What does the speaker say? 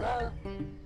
Hello?